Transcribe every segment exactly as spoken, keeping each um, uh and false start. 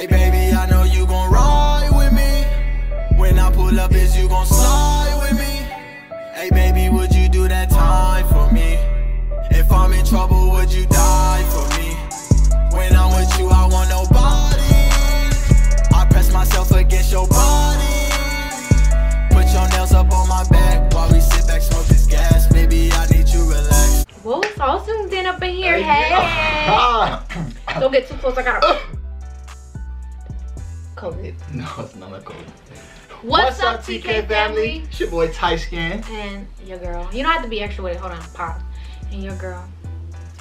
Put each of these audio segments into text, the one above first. Hey baby, I know you gon' ride with me. When I pull up, is you gon' slide with me? Hey baby, would you do that time for me? If I'm in trouble, would you die for me? When I'm with you, I want nobody. I press myself against your body. Put your nails up on my back while we sit back, smoke this gas. Baby, I need you relaxed. Whoa, it's awesome then up in here. Hey. hey. Don't get too close, I gotta... COVID. No, it's not a COVID. What's, What's up, T K, T K family? It's your boy Tyskin. And your girl. You don't have to be extra with it. Hold on, pop. And your girl,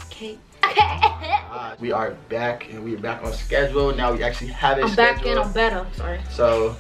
Kate. uh, we are back, and we are back on schedule. Now we actually have it I'm scheduled. back and I'm better. Sorry. So,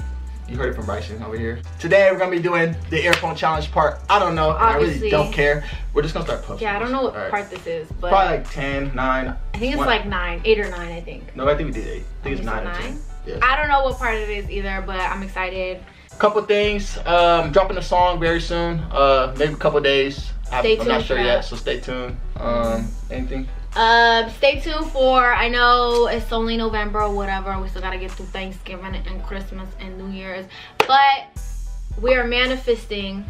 you heard it from Bryson over here. Today, we're going to be doing the earphone challenge part. I don't know. Obviously. I really don't care. We're just going to start puffing. Yeah, I don't know what right. part this is. But probably like ten, nine. I think it's one. like nine, eight or nine, I think. No, I think we did eight. I think, I think it's nine or ten. Yes. I don't know what part it is either, but I'm excited. Couple things. Um, dropping a song very soon. Uh, maybe a couple days. I, I'm not sure yet, so stay tuned. Um, anything? Um, stay tuned for. I know it's only November or whatever. We still gotta get through Thanksgiving and Christmas and New Year's, but we are manifesting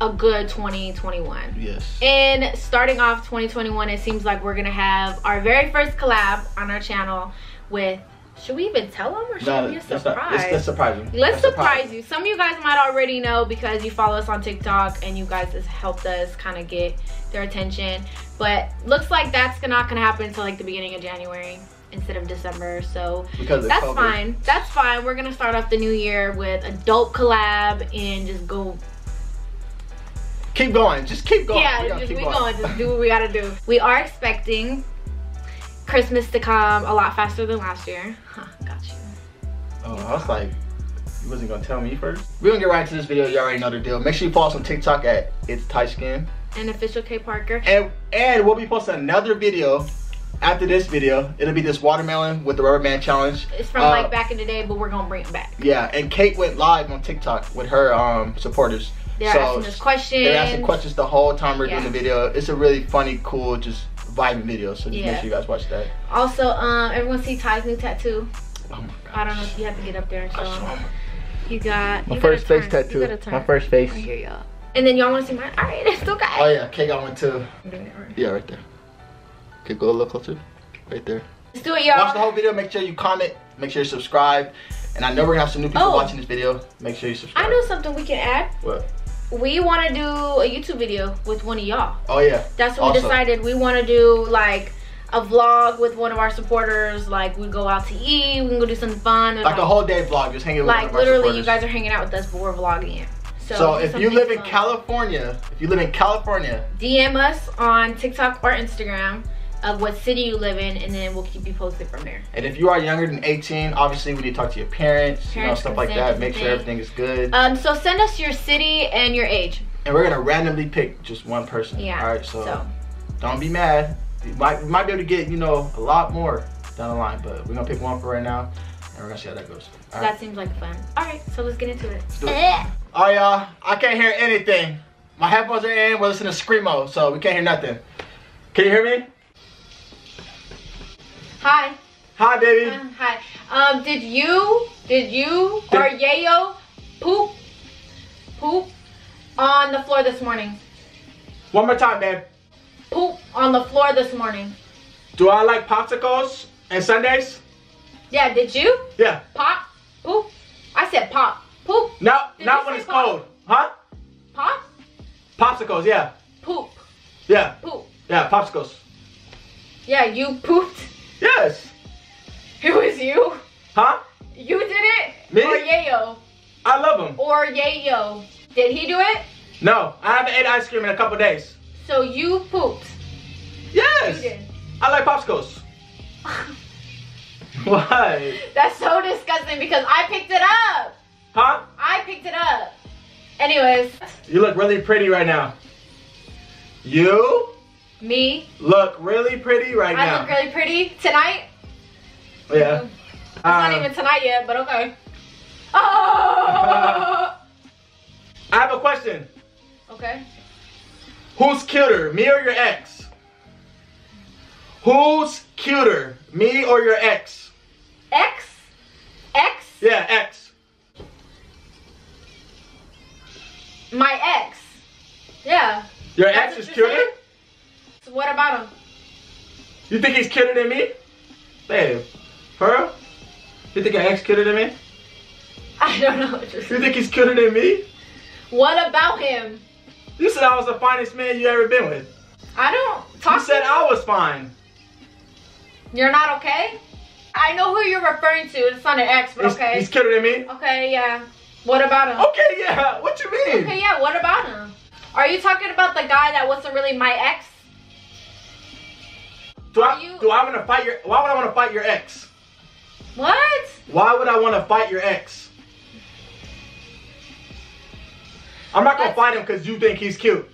a good twenty twenty-one. Yes. And starting off twenty twenty-one, it seems like we're gonna have our very first collab on our channel with. Should we even tell them or should no, we surprise? Not, let's, let's surprise them. Let's, let's surprise, surprise you. Some of you guys might already know because you follow us on TikTok and you guys has helped us kind of get their attention. But looks like that's not going to happen until like the beginning of January instead of December. So because that's fine. That's fine. We're going to start off the new year with a dope collab and just go. Keep going. Just keep going. Yeah, we just keep we going. going. Just do what we got to do. We are expecting Christmas to come a lot faster than last year. Huh, got you. Oh, I was like, you wasn't gonna tell me first? We're gonna get right into this video. You already know the deal. Make sure you follow us on TikTok at It's Tyskin. And official Kate Parker. And and we'll be posting another video after this video. It'll be this watermelon with the rubber band challenge. It's from uh, like back in the day, but we're gonna bring it back. Yeah, and Kate went live on TikTok with her um supporters. They're so asking us questions. They're asking questions the whole time we're yeah. doing the video. It's a really funny, cool, just vibing video. So just yeah. make sure you guys watch that. Also, um, everyone see Ty's new tattoo. Oh my gosh. I don't know if you have to get up there and show him. You got my you first face turn. tattoo. My first face. I hear y'all. And then y'all want to see mine? All right, it's still got. Oh yeah, Kate got one too. Right. Yeah, right there. Okay, go a little closer. Right there. Let's do it, y'all. Watch the whole video. Make sure you comment. Make sure you subscribe. And I know we're gonna have some new people oh. watching this video. Make sure you subscribe. I know something we can add. What? We want to do a YouTube video with one of y'all. Oh yeah. That's what awesome. we decided. We want to do like a vlog with one of our supporters. Like we go out to eat. We can go do something fun. Like, like a whole day vlog, just hanging. Like with one of literally, our you guys are hanging out with us, but we're vlogging it. So, so if you live fun. in California, if you live in California, D M us on TikTok or Instagram of what city you live in, and then we'll keep you posted from there. And if you are younger than eighteen, obviously we need to talk to your parents, parents you know, stuff like that. Make sure everything is good. Um, so send us your city and your age. And we're gonna randomly pick just one person. Yeah. All right, so, so. don't be mad. You might, you might be able to get, you know, a lot more down the line, but we're gonna pick one for right now, and we're gonna see how that goes. All right. That seems like fun. All right, so let's get into it. Let's do it. All right, y'all, I can't hear anything. My headphones are in, we're listening to Screamo, so we can't hear nothing. Can you hear me? Hi. Hi, baby. Uh, hi. Um, did you, did you did or Yayo poop, poop on the floor this morning? One more time, babe. Poop on the floor this morning. Do I like popsicles and sundaes? Yeah, did you? Yeah. Pop, poop. I said pop, poop. No, did not when it's pop? cold. Huh? Pop? Popsicles, yeah. Poop. Yeah. Poop. Yeah, popsicles. Yeah, you pooped. Yes. It was you. Huh? You did it? Me? Or Yayo? I love him. Or Yayo. Did he do it? No. I haven't ate ice cream in a couple days. So you pooped. Yes. You did. I like popsicles. Why? That's so disgusting because I picked it up. Huh? I picked it up. Anyways. You look really pretty right now. You? Me? Look really pretty right I now. I look really pretty tonight? Yeah. It's um, not even tonight yet, but okay. Oh! I have a question. Okay. Who's cuter, me or your ex? Who's cuter, me or your ex? Ex? Ex? Yeah, ex. My ex. Yeah. Your ex is cuter? So what about him? You think he's cuter than me? Babe, her? You think your ex cuter than me? I don't know what you're saying. You think he's cuter than me? What about him? You said I was the finest man you ever been with. I don't talk to you. You said I was fine. You're not okay? I know who you're referring to. It's not an ex, but he's, okay. He's cuter than me? Okay, yeah. What about him? Okay, yeah. What you mean? Okay, yeah. What about him? Are you talking about the guy that wasn't really my ex? Do I, you... do I want to fight your... Why would I want to fight your ex? What? Why would I want to fight your ex? I'm not going to fight him because you think he's cute.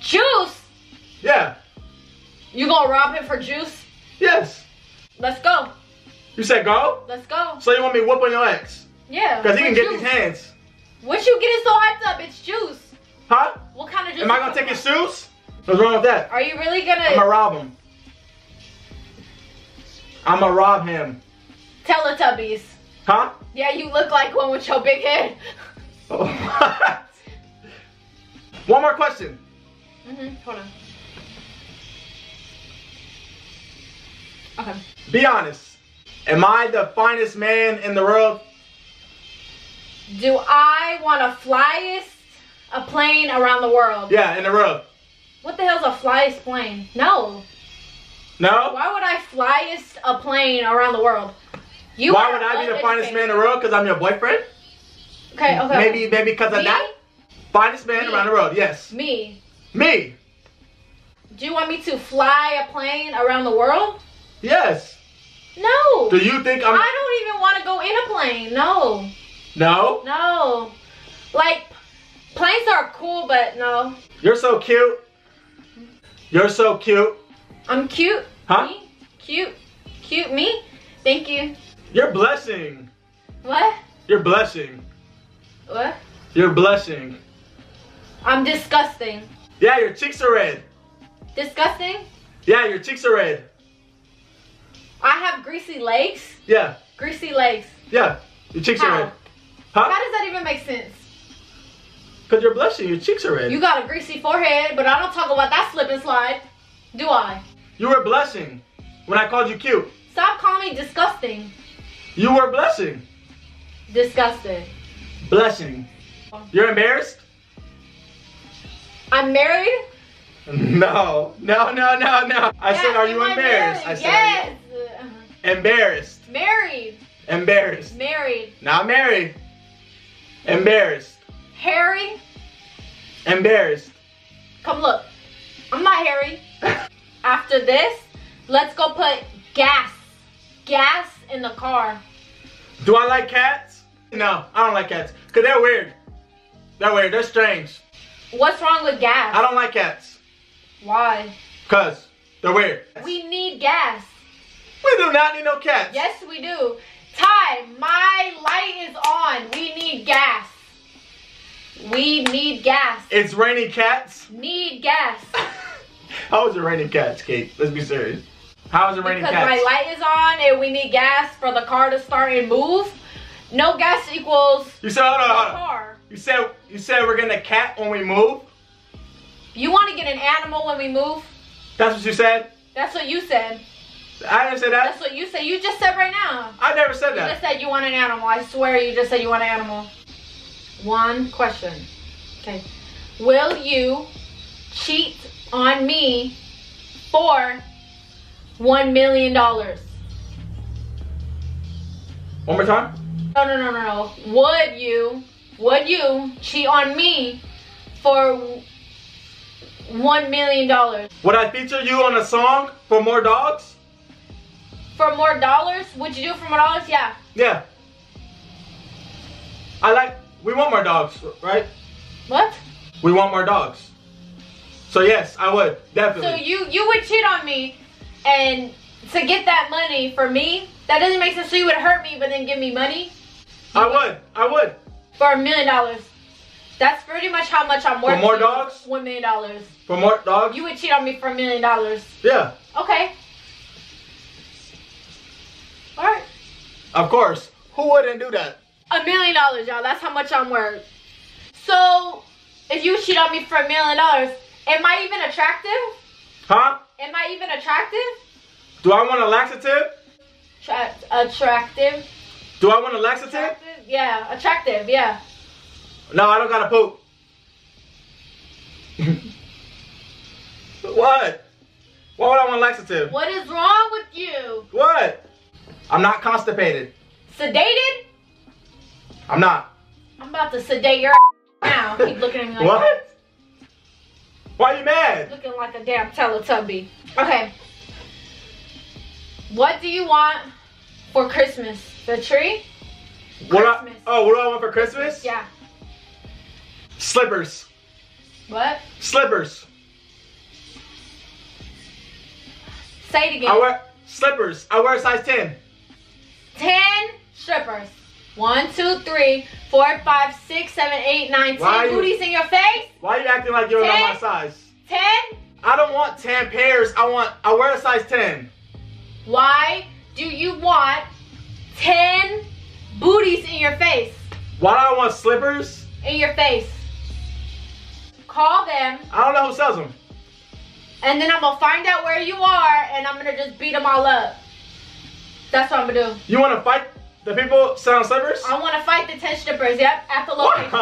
Juice? Yeah. You going to rob him for juice? Yes. Let's go. You said go? Let's go. So you want me to whoop on your ex? Yeah. Because he can get these hands. What you getting so hyped up? It's juice. Huh? What kind of juice? Am I going to take his shoes? What's wrong with that? Are you really going to... I'm going to rob him. I'm going to rob him. Teletubbies. Huh? Yeah, you look like one with your big head. Oh, what? One more question. Mm-hmm. Hold on. Okay. Be honest. Am I the finest man in the world? Do I want to flyest a plane around the world? Yeah, in the world. What the hell's a flyest plane? No. No? Why would I flyest a plane around the world? You Why would I be the finest man in the world? Because I'm your boyfriend? Okay, okay. Maybe maybe because of that? Finest man around the world, yes. Me. Me. Do you want me to fly a plane around the world? Yes. No. Do you think I'm... I don't even want to go in a plane. No. No? No. Like, planes are cool, but no. You're so cute. You're so cute. I'm cute. Huh? Me? Cute. Cute me? Thank you. You're blushing. What? You're blushing. What? You're blushing. I'm disgusting. Yeah, your cheeks are red. Disgusting? Yeah, your cheeks are red. I have greasy legs? Yeah. Greasy legs. Yeah. Your cheeks How? are red. Huh? How does that even make sense? Because you're blushing. Your cheeks are red. You got a greasy forehead, but I don't talk about that slip and slide. Do I? You were blushing when I called you cute. Stop calling me disgusting. You were blushing. Disgusting. Blushing. You're embarrassed? I'm married? No. No, no, no, no. I yeah, said, are you embarrassed? Married. I said, yes. You... Embarrassed. Married. Embarrassed. Married. Not married. Embarrassed. Hairy. Embarrassed. Come look. I'm not hairy. After this, let's go put gas. Gas in the car. Do I like cats? No, I don't like cats. Cause they're weird. They're weird. They're strange. What's wrong with gas? I don't like cats. Why? Cause they're weird. We need gas. We do not need no cats. Yes, we do. Ty, my light is on. We need gas. We need gas. It's raining cats. Need gas. How is it raining cats, Kate? Let's be serious. How is it raining because cats? Because my light is on and we need gas for the car to start and move. No gas equals you said, hold on, hold on. car. You said you said we're getting a cat when we move? You want to get an animal when we move? That's what you said? That's what you said. I didn't say that. That's what you said. You just said right now. I never said you that. You just said you want an animal. I swear you just said you want an animal. One question. Okay. Will you cheat on me for one million dollars? One more time? No, no, no, no, no. Would you, would you cheat on me for one million dollars? Would I feature you on a song for more dogs? For more dollars? Would you do it for more dollars? Yeah. Yeah. I like, we want more dogs, right? What? We want more dogs. So yes, I would, definitely. So you, you would cheat on me and to get that money for me? That doesn't make sense. So you would hurt me but then give me money? I would. I would. For a million dollars. That's pretty much how much I'm worth. For more dogs? One million dollars. For more dogs? You would cheat on me for a million dollars. Yeah. Okay. Alright. Of course. Who wouldn't do that? A million dollars, y'all. That's how much I'm worth. So, if you cheat on me for a million dollars, am I even attractive? Huh? Am I even attractive? Do I want a laxative? Tra attractive. Do I want a laxative? Attractive? Yeah, attractive, yeah. No, I don't gotta poop. What? Why would I want laxative? What is wrong with you? What? I'm not constipated. Sedated? I'm not. I'm about to sedate your now. Keep looking at me like, what? Why are you mad? Looking like a damn Teletubby. Okay. What do you want for Christmas? The tree? What Christmas. I, oh, what do I want for Christmas? Yeah. Slippers. What? Slippers. Say it again. I wear slippers. I wear a size ten. ten strippers. one, two, three, four, five, six, seven, eight, nine, ten booties in your face. Why are you acting like you're not my size? ten? I don't want ten pairs. I want, I wear a size ten. Why do you want ten booties in your face? Why do I want slippers? In your face. Call them. I don't know who sells them. And then I'm going to find out where you are and I'm going to just beat them all up. That's what I'm going to do. You want to fight the people selling slippers? I want to fight the ten strippers, yep, at the location.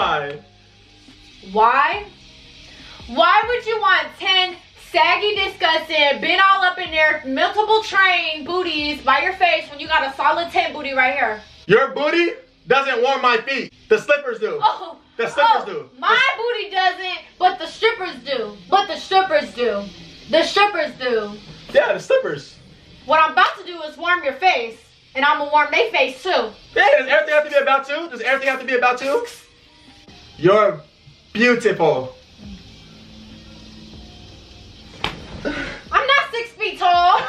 Why? Why? Why would you want ten saggy, disgusting, been all up in there, multiple train booties by your face when you got a solid ten booty right here? Your booty doesn't warm my feet. The slippers do. Oh. The strippers oh, do. My the booty doesn't, but the strippers do. But the strippers do. The strippers do. Yeah, the strippers. What I'm about to do is warm your face, and I'm gonna warm their face too. Yeah, does everything have to be about you? Does everything have to be about you? You're beautiful. I'm not six feet tall.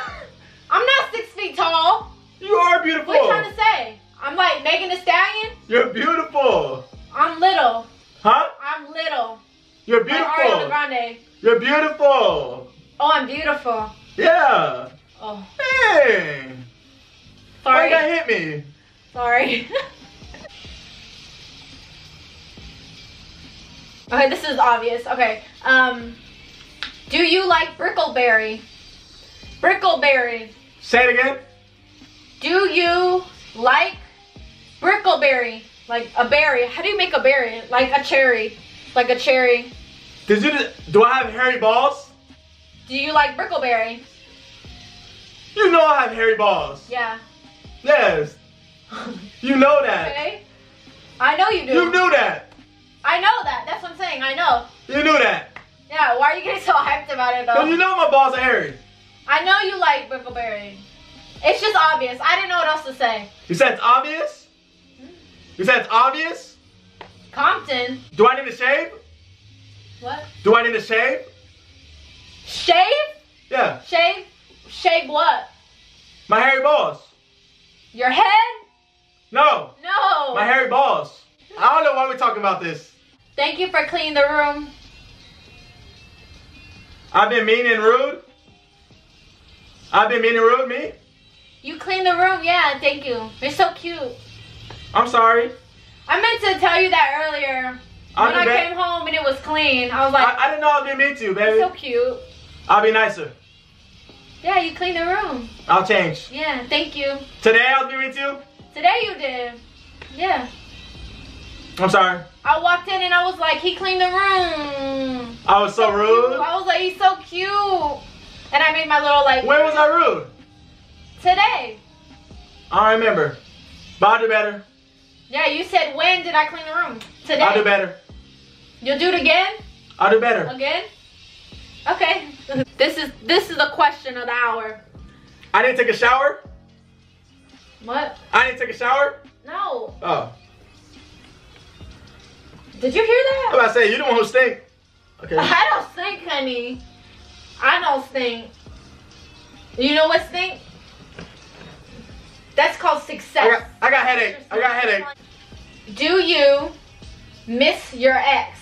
I'm not six feet tall. You are beautiful. What are you trying to say? I'm like Megan Thee Stallion? You're beautiful. I'm little. Huh? I'm little. You're beautiful. Like Ariana Grande. You're beautiful. Oh, I'm beautiful. Yeah. Oh. Hey. Sorry. Why you gotta hit me? Sorry. Okay, this is obvious. Okay. Um, do you like Brickleberry? Brickleberry. Say it again. Do you like Brickleberry? Like a berry. How do you make a berry? Like a cherry. Like a cherry. Did you do I have hairy balls? Do you like Brickleberry? You know I have hairy balls. Yeah. Yes. You know that. Okay. I know you do. You knew that. I know that. That's what I'm saying. I know. You knew that. Yeah. Why are you getting so hyped about it though? Because you know my balls are hairy. I know you like Brickleberry. It's just obvious. I didn't know what else to say. You said it's obvious? You said it's obvious? Compton. Do I need to shave? What? Do I need to shave? Shave? Yeah. Shave? Shave what? My hairy balls. Your head? No. No. My hairy balls. I don't know why we're talking about this. Thank you for cleaning the room. I've been mean and rude? I've been mean and rude, me? You cleaned the room, yeah, thank you. You're so cute. I'm sorry. I meant to tell you that earlier. I when I came home and it was clean, I was like... I, I didn't know I didn't mean to, baby. You're so cute. I'll be nicer. Yeah, you cleaned the room. I'll change. Yeah, thank you. Today I was being mean to? Today you did. Yeah. I'm sorry. I walked in and I was like, he cleaned the room. I was so, so rude. Cute. I was like, he's so cute. And I made my little like... When was I rude? Today. I don't remember. But I'll do better. Yeah, you said when did I clean the room? Today. I'll do better. You'll do it again? I'll do better. Again? Okay. This is this is the question of the hour. I didn't take a shower? What? I didn't take a shower? No. Oh. Did you hear that? I was about to say, you're the one who stink. Okay. I don't stink, honey. I don't stink. You know what stink? That's called success. I got, I got headache. I got headache. Do you miss your ex?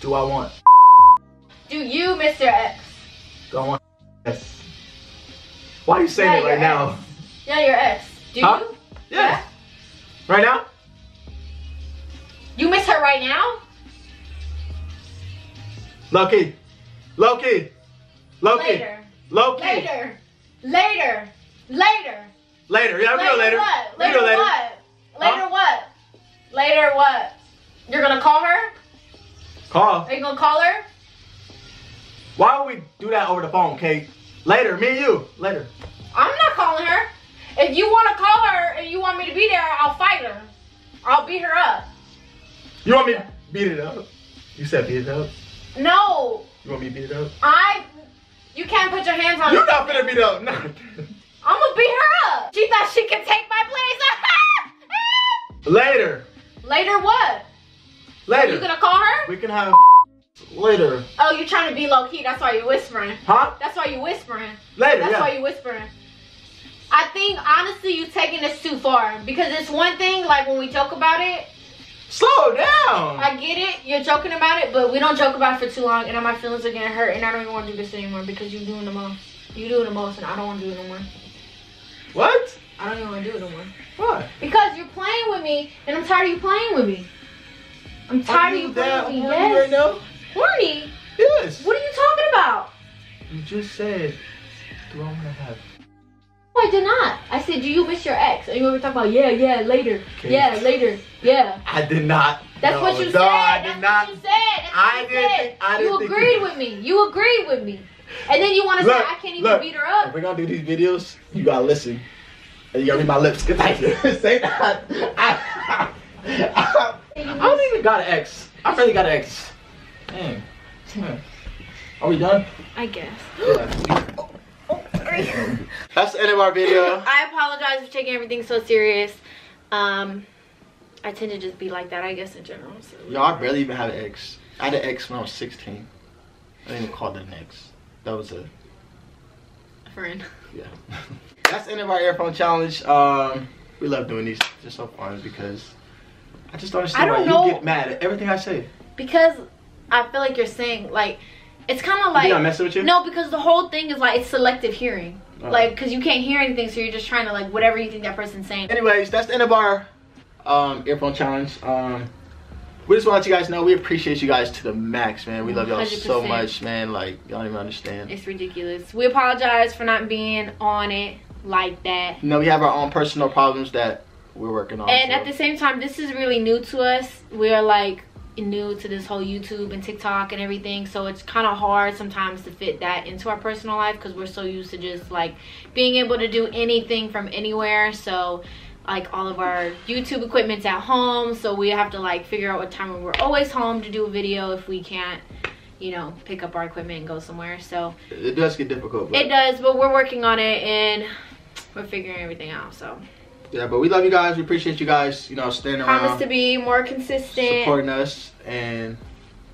Do I want? Do you miss your ex? Do I want? Yes. Why are you saying yeah, it right ex. now? Yeah, your ex. Do huh? you? Yeah. yeah. Right now? You miss her right now? Low-key. Low-key. Low-key. Later. Low-key. Later. Later. Later. Later. Yeah, we go later. What? Later, later what? Later huh? what? Later what? You're gonna call her? Call. Are you gonna call her? Why would we do that over the phone, Kate? Later, me and you. Later. I'm not calling her. If you wanna call her and you want me to be there, I'll fight her. I'll beat her up. You want me to beat it up? You said beat it up? No. You want me to beat it up? I. You can't put your hands on her. You're not gonna beat it up. No. I'm gonna beat her up. She thought she could take my place. Later. Later what? Later. Are you gonna call her? We can have later. Oh, you're trying to be low key. That's why you're whispering. Huh? That's why you're whispering. Later. That's yeah. why you're whispering. I think honestly you're taking this too far, because it's one thing like when we joke about it. Slow down. I get it. You're joking about it, but we don't joke about it for too long, and my feelings are getting hurt, and I don't even want to do this anymore because you're doing the most. You're doing the most, and I don't want to do it no more. What? I don't even want to do it no more. Why? Because you're playing with me, and I'm tired of you playing with me. I'm tired of you playing with me. Horny right now? Horny? Yes. What are you talking about? You just said, do I want to have? No, I did not. I said, do you miss your ex? And you were talking about, yeah, yeah, later. Okay. Yeah, later. Yeah. I did not. That's no, what you no, said. I did That's not. What you said. That's I what you didn't said. Think, I didn't you think agreed with me. You agreed with me. And then you want to say, I can't even look, beat her up. If we're going to do these videos, you got to listen. And you got to read my lips. Because I didn't say that. I, I, I, I don't even got an ex. I really got an ex. Dang. Dang. Are we done? I guess. Yeah. That's the end of our video. I apologize for taking everything so serious. Um, I tend to just be like that, I guess, in general. So. Yo, I barely even had an ex. I had an ex when I was sixteen. I didn't even call it an ex. That was a... a friend. Yeah. That's the end of our earphone challenge. Um, we love doing these. They're so fun because I just don't understand I don't why know. You get mad at everything I say. Because I feel like you're saying, like... It's kind of like... You're not messing with you? No, because the whole thing is like, it's selective hearing. Oh. Like, because you can't hear anything, so you're just trying to like, whatever you think that person's saying. Anyways, that's the end of our um, earphone challenge. Um, we just want to let you guys know, we appreciate you guys to the max, man. We love y'all so much, man. Like, y'all don't even understand. It's ridiculous. We apologize for not being on it like that. No, we have our own personal problems that we're working on. And so. At the same time, this is really new to us. We are like... new to this whole YouTube and TikTok and everything, so it's kind of hard sometimes to fit that into our personal life because we're so used to just like being able to do anything from anywhere. So like all of our YouTube equipment's at home, so we have to like figure out what time when we're always home to do a video if we can't, you know, pick up our equipment and go somewhere. So it does get difficult, but it does, but we're working on it and we're figuring everything out. So yeah, but we love you guys. We appreciate you guys, you know, staying around. Promise to be more consistent. Supporting us and,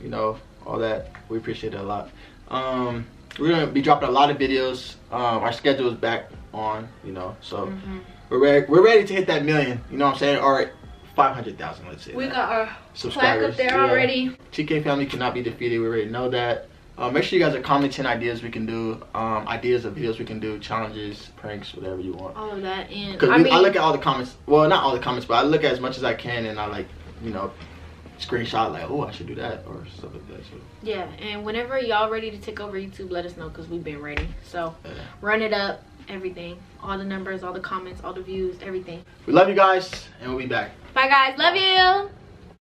you know, all that. We appreciate it a lot. Um, we're going to be dropping a lot of videos. Um, our schedule is back on, you know. So mm-hmm. we're, ready, we're ready to hit that million, you know what I'm saying? Or five hundred thousand, let's say. We that. Got our subscribers plaque up there yeah. already. T K family cannot be defeated. We already know that. Uh, make sure you guys are commenting ideas we can do, um, ideas of videos we can do, challenges, pranks, whatever you want. All of that. And Cause I, we, mean, I look at all the comments. Well, not all the comments, but I look at as much as I can, and I like, you know, screenshot like, oh, I should do that or stuff like that. So. Yeah, and whenever y'all ready to take over YouTube, let us know because we've been ready. So yeah. Run it up, everything, all the numbers, all the comments, all the views, everything. We love you guys, and we'll be back. Bye guys, love you.